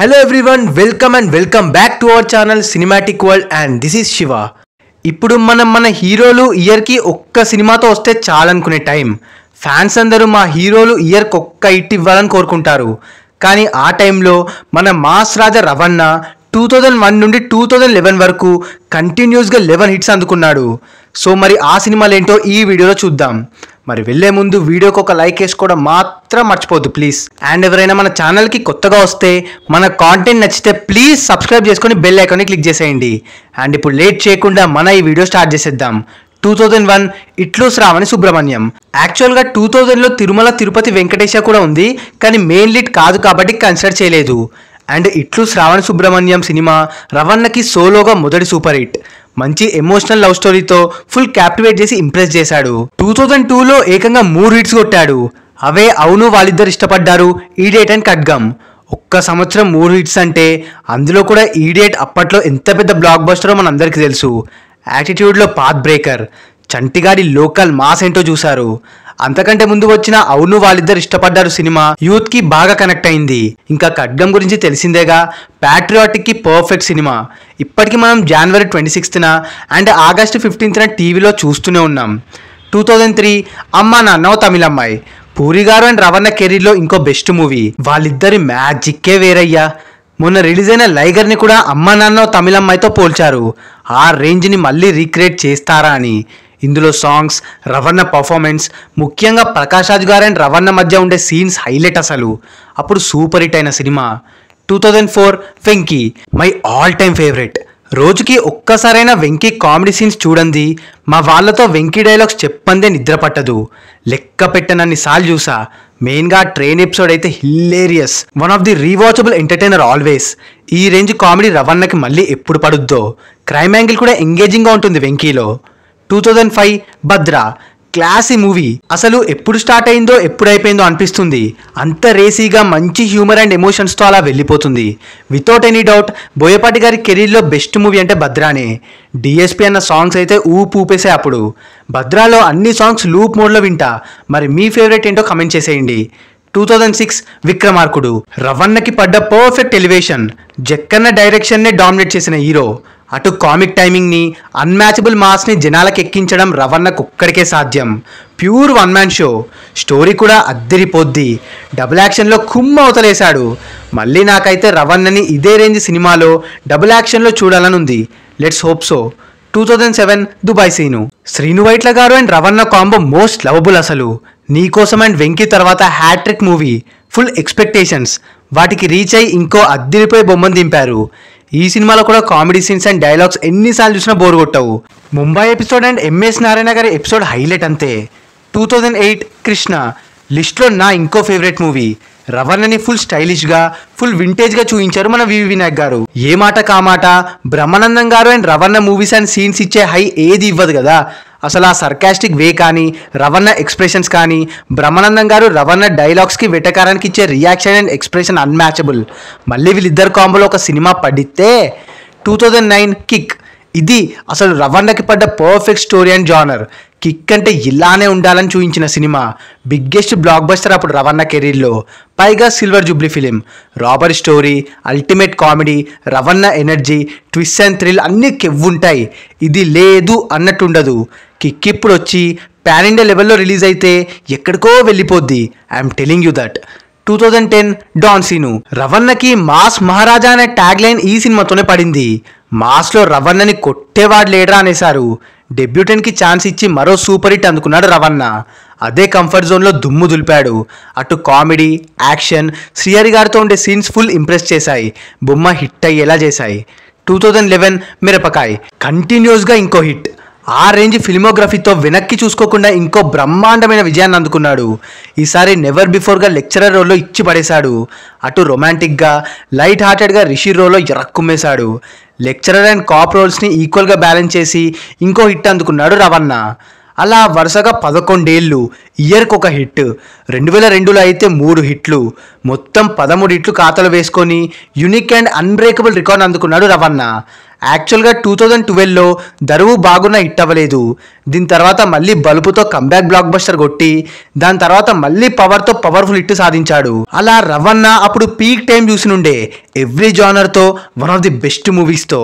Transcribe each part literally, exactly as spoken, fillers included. Hello everyone, welcome and welcome back to our channel Cinematic World and this is Shiva. ఇప్పుడు మనం మన హీరోలు ఇయర్కి ఒక్క సినిమాతో వస్తే చాలనుకునే టైం. ఫ్యాన్స్ అందరూ మా హీరోలు ఇయర్కి ఒక్క హిట్ ఇవ్వాలని కోరుకుంటారు. కానీ ఆ టైంలో మన mass Raja Ravanna two thousand one నుండి టూ థౌజండ్ లెవెన్ వరకు కంటిన్యూస్గా లెవెన్ హిట్స్ అందుకున్నాడు. సో మరి ఆ సినిమాలు ఏంటో ఈ వీడియోలో చూద్దాం. మరి వెళ్ళే ముందు వీడియోకి ఒక లైక్ వేసుకోవడం మాత్రం మర్చిపోద్దు ప్లీజ్. అండ్ ఎవరైనా మన ఛానల్కి కొత్తగా వస్తే, మన కాంటెంట్ నచ్చితే ప్లీజ్ సబ్స్క్రైబ్ చేసుకొని బెల్ ఐకాన్ని క్లిక్ చేసేయండి. అండ్ ఇప్పుడు లేట్ చేయకుండా మన ఈ వీడియో స్టార్ట్ చేసేద్దాం. Two thousand one Itlu Shravana Subrahmanyam. యాక్చువల్గా టూ థౌజండ్లో తిరుమల తిరుపతి వెంకటేశ కూడా ఉంది, కానీ మెయిన్ లీడ్ కాదు కాబట్టి కన్సిడర్ చేయలేదు. అండ్ ఇట్లు శ్రావణ సుబ్రహ్మణ్యం సినిమా రవణకి సోలోగా మొదటి సూపర్ హిట్. మంచి ఎమోషనల్ లవ్ స్టోరీతో ఫుల్ క్యాప్టివేట్ చేసి ఇంప్రెస్ చేశాడు. టూ థౌజండ్ టూలో ఏకంగా మూడు హిట్స్ కొట్టాడు. అవే అవును వాళ్ళిద్దరు ఇష్టపడ్డారు, ఈడియట్ అండ్ ఖడ్గం. ఒక్క సంవత్సరం మూడు హిట్స్ అంటే అందులో కూడా ఈడియట్ అప్పట్లో ఎంత పెద్ద బ్లాక్ బస్టరో మన అందరికీ తెలుసు. యాటిట్యూడ్లో పాత్ బ్రేకర్, చంటిగాడి లోకల్ మాస్ ఏంటో చూశారు. అంతకంటే ముందు వచ్చిన అవును వాళ్ళిద్దరు ఇష్టపడ్డారు సినిమా యూత్కి బాగా కనెక్ట్ అయింది. ఇంకా ఖడ్గం గురించి తెలిసిందేగా, ప్యాట్రియాటిక్కి పర్ఫెక్ట్ సినిమా. ఇప్పటికీ మనం జనవరి ట్వంటీ సిక్స్త్న అండ్ ఆగస్టు ఫిఫ్టీన్త్న టీవీలో చూస్తూనే ఉన్నాం. టూ థౌజండ్ త్రీ అమ్మా నాన్న నవ్ తమిళమ్మాయి, పూరి గారు అండ్ రవణ కెరీర్లో ఇంకో బెస్ట్ మూవీ. వాళ్ళిద్దరి మ్యాజిక్కే వేరయ్యా. మొన్న రిలీజ్ అయిన లైగర్ని కూడా అమ్మా నాన్న తమిళమ్మాయితో పోల్చారు. ఆ రేంజ్ని మళ్ళీ రీక్రియేట్ చేస్తారా అని. ఇందులో సాంగ్స్, రవణ పర్ఫార్మెన్స్, ముఖ్యంగా ప్రకాష్ రాజ్ గారు అండ్ రవణ మధ్య ఉండే సీన్స్ హైలైట్. అసలు అప్పుడు సూపర్ హిట్ అయిన సినిమా. Two thousand four Venky, my all time favourite. రోజుకి ఒక్కసారైనా వెంకీ కామెడీ సీన్స్ చూడండి. మా వాళ్ళతో వెంకీ డైలాగ్స్ చెప్పందే నిద్ర పట్టదు. లెక్క పెట్టనన్ని సార్లు చూసా. మెయిన్గా ట్రైన్ ఎపిసోడ్ అయితే hilarious. One of the rewatchable entertainer always. ఈ రేంజ్ కామెడీ రవణకి మళ్ళీ ఎప్పుడు పడుద్దో. క్రైమ్ యాంగిల్ కూడా ఎంగేజింగ్గా ఉంటుంది వెంకీలో. Two thousand five Bhadra, classy movie. అసలు ఎప్పుడు స్టార్ట్ అయిందో ఎప్పుడైపోయిందో అనిపిస్తుంది. అంత రేసీగా మంచి హ్యూమర్ అండ్ ఎమోషన్స్తో అలా వెళ్ళిపోతుంది. వితౌట్ ఎనీ డౌట్ బోయపాటి గారి కెరీర్లో బెస్ట్ మూవీ అంటే భద్రానే. డిఎస్పి అన్న సాంగ్స్ అయితే ఊపు ఊపేసాయి అప్పుడు. భద్రాలో అన్ని సాంగ్స్ లూప్ మోడ్లో వింటా. మరి మీ ఫేవరెట్ ఏంటో కమెంట్ చేసేయండి. టూ థౌజండ్ సిక్స్ విక్రమార్కుడు, రవణకి పడ్డ పర్ఫెక్ట్ ఎలివేషన్. జక్కన్న డైరెక్షన్నే డామినేట్ చేసిన హీరో. అటు కామిక్ టైమింగ్ని, అన్మ్యాచబుల్ మాస్ని జనాలకు ఎక్కించడం రవణకు ఒక్కడికే సాధ్యం. Pure one man show. Story కూడా అద్దరిపోద్ది. డబుల్ యాక్షన్లో కుమ్మ అవతలేశాడు. మళ్ళీ నాకైతే రవణని ఇదే రేంజ్ సినిమాలో డబుల్ యాక్షన్లో చూడాలని ఉంది. Let's hope so. Two thousand seven Dubai Seenu, Srinu Vaitla గారు and Ravana combo most lovable. అసలు నీకోసం అండ్ వెంకీ తర్వాత హ్యాట్రిక్ మూవీ. ఫుల్ ఎక్స్పెక్టేషన్స్, వాటికి రీచ్ అయ్యి ఇంకో అద్దిరిపోయి బొమ్మను దింపారు. ఈ సినిమాలో కూడా కామెడీ సీన్స్ అండ్ డైలాగ్స్ ఎన్నిసార్లు చూసినా బోర్ కొట్టవు. Mumbai episode and MS Narayana గారి ఎపిసోడ్ హైలైట్ అంతే. టూ థౌజండ్ ఎయిట్ కృష్ణ, లిస్ట్లో నా ఇంకో ఫేవరెట్ మూవీ. రవణని ఫుల్ స్టైలిష్గా, ఫుల్ వింటేజ్గా చూపించారు మన వివి వినాయక్ గారు. ఏ మాట కామాట, బ్రహ్మానందం గారు and Ravana movies and scenes ఇచ్చే హై ఏది ఇవ్వదు కదా. అసలు ఆ సర్కాస్టిక్ వే కానీ, రవణ ఎక్స్ప్రెషన్స్ కానీ, బ్రహ్మానందం గారు రవణ డైలాగ్స్కి వెటకారానికి ఇచ్చే రియాక్షన్ అండ్ ఎక్స్ప్రెషన్ అన్మ్యాచబుల్. మళ్ళీ వీళ్ళిద్దరు కాంబోలో ఒక సినిమా పడితే. టూ థౌజండ్ నైన్ కిక్, ఇది అసలు రవణకి పడ్డ perfect story and genre. Kick అంటే ఇలానే ఉండాలని చూపించిన సినిమా. బిగ్గెస్ట్ బ్లాక్ బస్టర్ అప్పుడు రవణ కెరీర్లో. పైగా silver jubilee film. Robber story, ultimate comedy, Ravana energy, twist and thrill అన్నీ కెవ్వుంటాయి. ఇది లేదు అన్నట్టుండదు. కిక్ ఇప్పుడు వచ్చి ప్యాన్ ఇండియా లెవెల్లో రిలీజ్ అయితే ఎక్కడికో వెళ్ళిపోద్ది. I'm telling you that. Two thousand ten Don Seenu, రవణకి మాస్ మహారాజా అనే ట్యాగ్ లైన్ ఈ సినిమాతోనే పడింది. మాస్లో రవణని కొట్టేవాడు లేడరా అనేశారు. డెబ్యూటెంట్కి ఛాన్స్ ఇచ్చి మరో సూపర్ హిట్ అందుకున్నాడు రవణ. అదే కంఫర్ట్ జోన్లో దుమ్ము దులిపాడు. అటు కామెడీ, యాక్షన్, శ్రీహరి గారితో ఉండే సీన్స్ ఫుల్ ఇంప్రెస్ చేశాయి. బొమ్మ హిట్ అయ్యేలా చేశాయి. టూ థౌజండ్ లెవెన్ మిరపకాయ్, కంటిన్యూస్గా ఇంకో హిట్. ఆ రేంజ్ ఫిల్మోగ్రఫీతో వెనక్కి చూసుకోకుండా ఇంకో బ్రహ్మాండమైన విజయాన్ని అందుకున్నాడు. ఈసారి నెవర్ బిఫోర్గా లెక్చరర్ రోల్లో ఇచ్చి పడేశాడు. అటు రొమాంటిక్గా, లైట్ హార్టెడ్గా రిషి రోల్లో ఎరక్కుమ్మేశాడు. లెక్చరర్ అండ్ కాప్ రోల్స్ని ఈక్వల్గా బ్యాలెన్స్ చేసి ఇంకో హిట్ అందుకున్నాడు రవణ. అలా వరుసగా పదకొండేళ్ళు, ఇయర్కి ఒక హిట్. రెండు వేల రెండులో అయితే మూడు హిట్లు, మొత్తం పదమూడు హిట్లు ఖాతాలో వేసుకొని యునిక్ అండ్ అన్బ్రేకబుల్ రికార్డ్ అందుకున్నాడు రవణ. యాక్చువల్గా టూ థౌజండ్ ట్వెల్వ్లో దరువు బాగున్న హిట్ అవ్వలేదు. దీని తర్వాత మళ్ళీ బలుపుతో కంబ్యాక్ బ్లాక్ బస్టర్ కొట్టి దాని తర్వాత మళ్ళీ పవర్తో పవర్ఫుల్ హిట్ సాధించాడు. అలా రవణ అప్పుడు పీక్ టైం చూసినుండే ఎవ్రీ జానర్తో వన్ ఆఫ్ ది బెస్ట్ మూవీస్తో.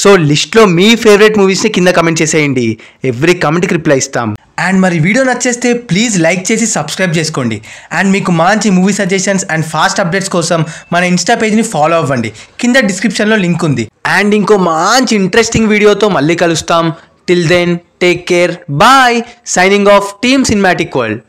సో లిస్ట్లో మీ ఫేవరెట్ మూవీస్ని కింద కమెంట్ చేసేయండి, ఎవ్రీ కమెంట్కి రిప్లై ఇస్తాం. అండ్ మరి వీడియో నచ్చేస్తే ప్లీజ్ లైక్ చేసి సబ్స్క్రైబ్ చేసుకోండి. అండ్ మీకు మంచి movie suggestions and fast updates కోసం మన ఇన్స్టా పేజ్ని ఫాలో అవ్వండి, కింద డిస్క్రిప్షన్లో లింక్ ఉంది. అండ్ ఇంకో మంచి ఇంట్రెస్టింగ్ వీడియోతో మళ్ళీ కలుస్తాం. Till then take care, bye. Signing off team cinematic world.